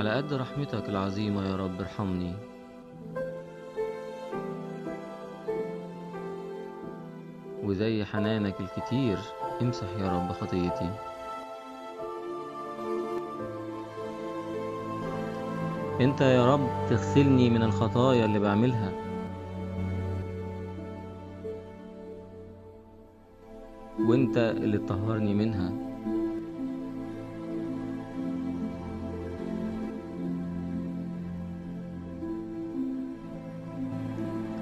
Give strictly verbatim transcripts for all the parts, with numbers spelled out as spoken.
على قد رحمتك العظيمة يا رب ارحمني. وزي حنانك الكتير امسح يا رب خطيتي. انت يا رب تغسلني من الخطايا اللي بعملها، وانت اللي تطهرني منها.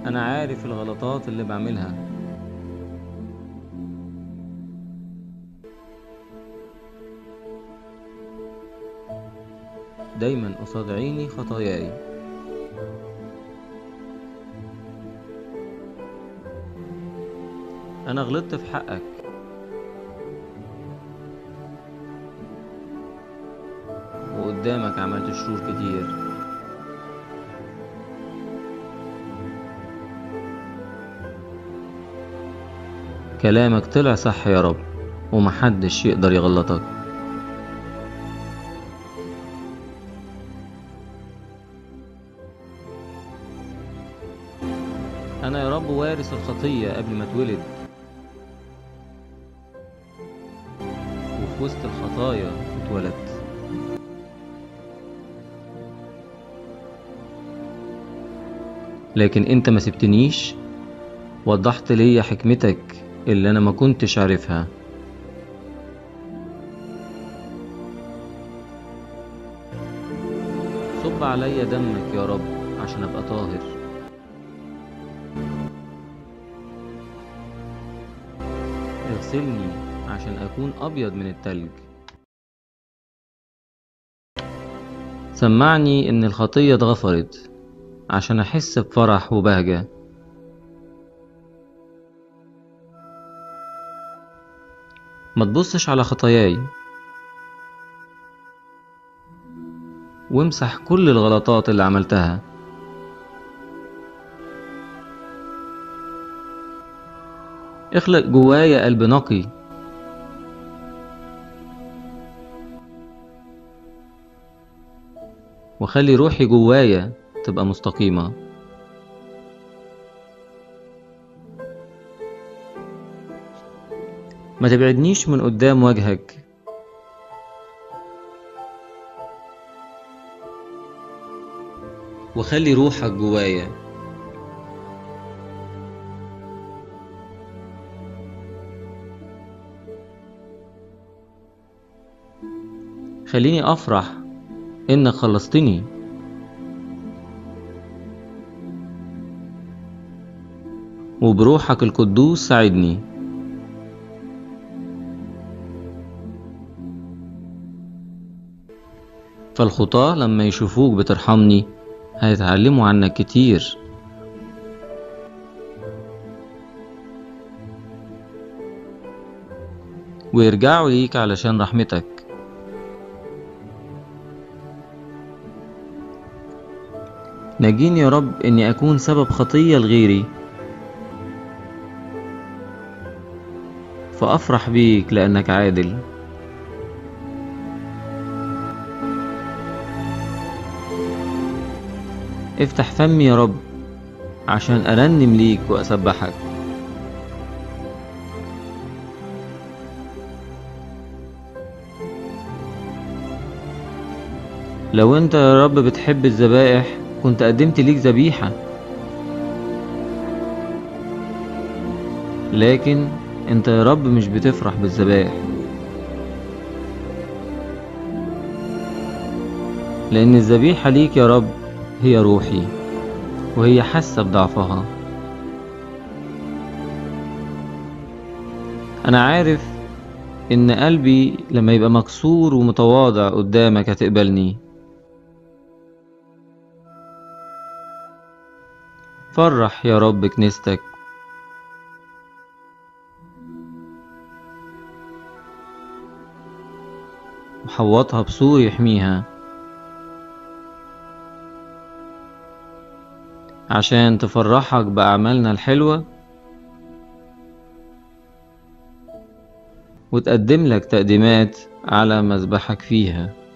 انا عارف الغلطات اللي بعملها، دايما قصاد عيني خطاياي. انا غلطت في حقك، وقدامك عملت شرور كتير. كلامك طلع صح يا رب، ومحدش يقدر يغلطك. انا يا رب وارث الخطية قبل ما اتولد، وفي وسط الخطايا اتولدت. لكن انت ما سبتنيش، وضحت ليا حكمتك اللي انا ما كنتش عارفها. صب عليا دمك يا رب عشان ابقى طاهر. اغسلني عشان اكون ابيض من التلج. سمعني ان الخطية اتغفرت عشان احس بفرح وبهجة. ما تبصش على خطاياي، وامسح كل الغلطات اللي عملتها. اخلق جوايا قلب نقي، وخلي روحي جوايا تبقى مستقيمة. ما تبعدنيش من قدام وجهك، وخلي روحك جوايا. خليني أفرح إنك خلصتني، وبروحك القدوس ساعدني. فالخطاة لما يشوفوك بترحمني هيتعلموا عنك كتير. ويرجعوا ليك علشان رحمتك. نجيني يا رب اني اكون سبب خطية لغيري، فافرح بيك لانك عادل. افتح فمي يا رب عشان ارنم ليك واسبحك. لو انت يا رب بتحب الذبائح كنت قدمت ليك ذبيحة، لكن انت يا رب مش بتفرح بالذبائح، لان الذبيحة ليك يا رب هي روحي، وهي حاسة بضعفها. أنا عارف إن قلبي لما يبقى مكسور ومتواضع قدامك هتقبلني. فرح يا رب كنيستك، وحوطها بسور يحميها عشان تفرحك بأعمالنا الحلوة، وتقدم لك تقديمات على مذبحك فيها.